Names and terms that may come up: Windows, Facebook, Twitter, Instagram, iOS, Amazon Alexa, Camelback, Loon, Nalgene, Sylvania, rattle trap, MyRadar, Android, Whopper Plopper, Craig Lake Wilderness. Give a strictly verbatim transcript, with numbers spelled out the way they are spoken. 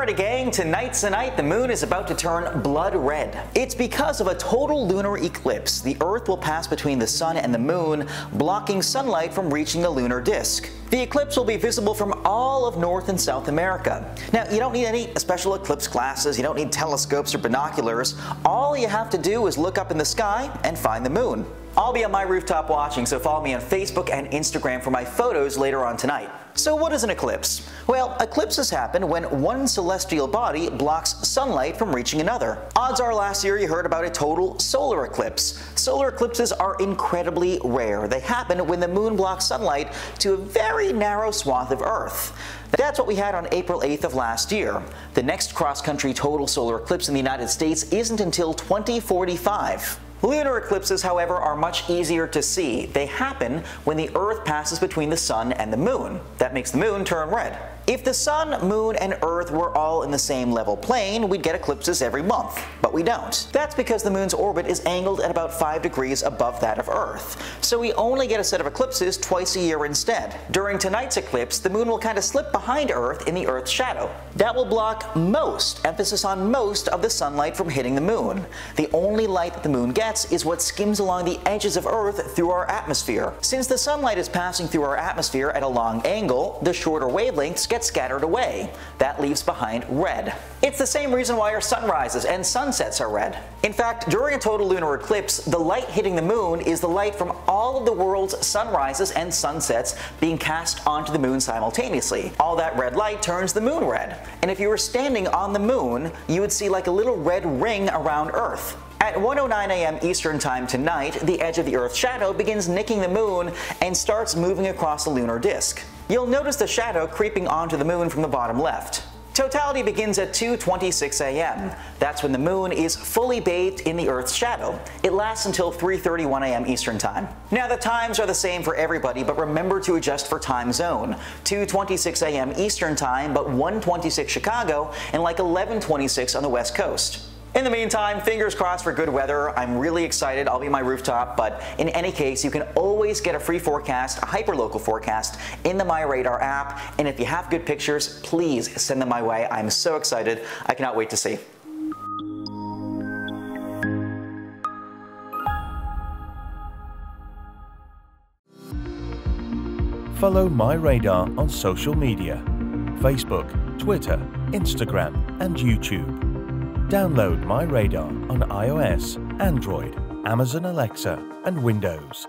Alrighty gang, tonight's the night the moon is about to turn blood red. It's because of a total lunar eclipse. The Earth will pass between the sun and the moon, blocking sunlight from reaching the lunar disk. The eclipse will be visible from all of North and South America. Now, you don't need any special eclipse glasses, you don't need telescopes or binoculars. All you have to do is look up in the sky and find the moon. I'll be on my rooftop watching, so follow me on Facebook and Instagram for my photos later on tonight. So what is an eclipse? Well, eclipses happen when one celestial body blocks sunlight from reaching another. Odds are last year you heard about a total solar eclipse. Solar eclipses are incredibly rare. They happen when the moon blocks sunlight to a very narrow swath of Earth. That's what we had on April eighth of last year. The next cross-country total solar eclipse in the United States isn't until twenty forty-five. Lunar eclipses, however, are much easier to see. They happen when the Earth passes between the sun and the moon. That makes the moon turn red. If the sun, moon, and Earth were all in the same level plane, we'd get eclipses every month, but we don't. That's because the moon's orbit is angled at about five degrees above that of Earth, so we only get a set of eclipses twice a year instead. During tonight's eclipse, the moon will kind of slip behind Earth in the Earth's shadow. That will block most, emphasis on most, of the sunlight from hitting the moon. The only light that the moon gets is what skims along the edges of Earth through our atmosphere. Since the sunlight is passing through our atmosphere at a long angle, the shorter wavelengths get scattered away. That leaves behind red. It's the same reason why our sunrises and sunsets are red. In fact, during a total lunar eclipse, the light hitting the moon is the light from all of the world's sunrises and sunsets being cast onto the moon simultaneously. All that red light turns the moon red. And if you were standing on the moon, you would see like a little red ring around Earth. At one oh nine a m Eastern Time tonight, the edge of the Earth's shadow begins nicking the moon and starts moving across the lunar disk. You'll notice the shadow creeping onto the moon from the bottom left. Totality begins at two twenty-six a m That's when the moon is fully bathed in the Earth's shadow. It lasts until three thirty-one a m Eastern Time. Now the times are the same for everybody, but remember to adjust for time zone. two twenty-six a m Eastern Time, but one twenty-six Chicago and like eleven twenty-six on the West Coast. In the meantime, fingers crossed for good weather. I'm really excited. I'll be on my rooftop, but in any case, you can always get a free forecast, a hyperlocal forecast, in the MyRadar app. And if you have good pictures, please send them my way. I'm so excited. I cannot wait to see. Follow MyRadar on social media: Facebook, Twitter, Instagram, and YouTube. Download MyRadar on iOS, Android, Amazon Alexa, and Windows.